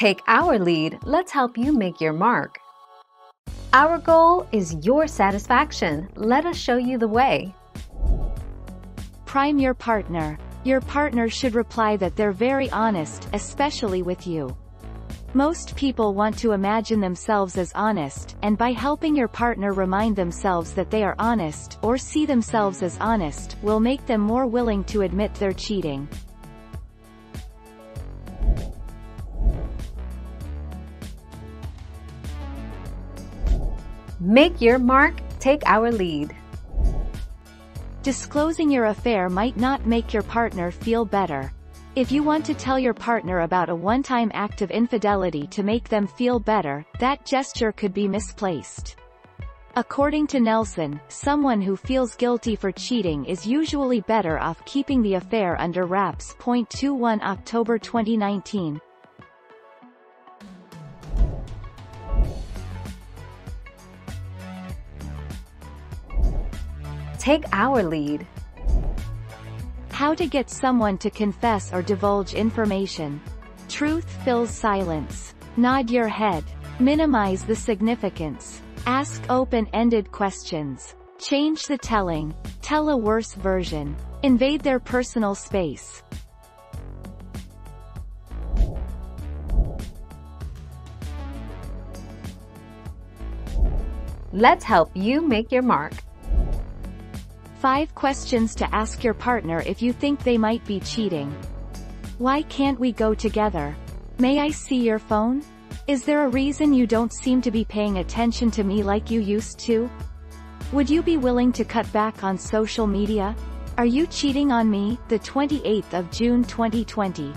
Take our lead, let's help you make your mark. Our goal is your satisfaction. Let us show you the way. Prime your partner. Your partner should reply that they're very honest, especially with you. Most people want to imagine themselves as honest, and by helping your partner remind themselves that they are honest, or see themselves as honest, will make them more willing to admit they're cheating. Make your mark, take our lead. Disclosing your affair might not make your partner feel better. If you want to tell your partner about a one-time act of infidelity to make them feel better, that gesture could be misplaced. According to Nelson, someone who feels guilty for cheating is usually better off keeping the affair under wraps. 21 October 2019. Take our lead. How to get someone to confess or divulge information. Truth fills silence. Nod your head. Minimize the significance. Ask open-ended questions. Change the telling. Tell a worse version. Invade their personal space. Let's help you make your mark. 5 questions to ask your partner if you think they might be cheating. Why can't we go together? May I see your phone? Is there a reason you don't seem to be paying attention to me like you used to? Would you be willing to cut back on social media? Are you cheating on me? The 28th of June 2020.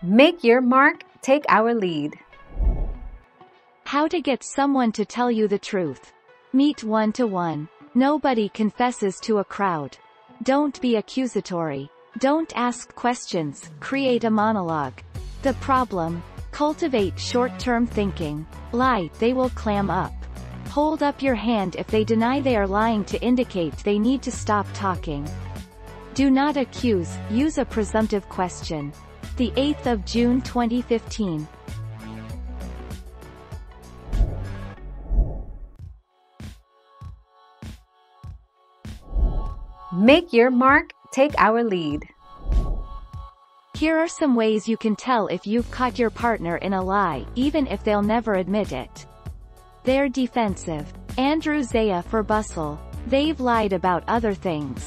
Make your mark, take our lead. How to get someone to tell you the truth. Meet one-to-one. Nobody confesses to a crowd. Don't be accusatory. Don't ask questions. Create a monologue. The problem. Cultivate short-term thinking. Lie, they will clam up. Hold up your hand if they deny they are lying to indicate they need to stop talking. Do not accuse, use a presumptive question. The 8th of June 2015. Make your mark, take our lead. Here are some ways you can tell if you've caught your partner in a lie, even if they'll never admit it. They're defensive. Andrea Zaya for Bustle. They've lied about other things.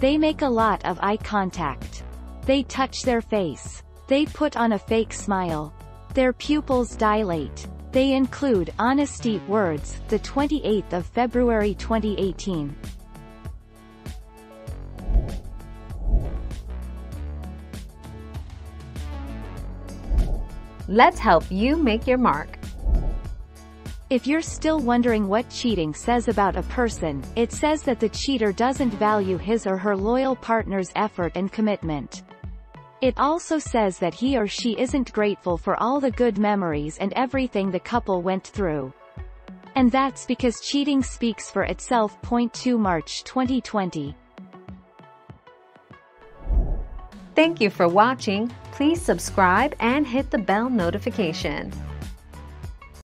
They make a lot of eye contact. They touch their face. They put on a fake smile. Their pupils dilate. They include honesty words. The 28th of February 2018. Let's help you make your mark. If you're still wondering what cheating says about a person, it says that the cheater doesn't value his or her loyal partner's effort and commitment. It also says that he or she isn't grateful for all the good memories and everything the couple went through. And that's because cheating speaks for itself. 2 March 2020. Thank you for watching. Please subscribe and hit the bell notification.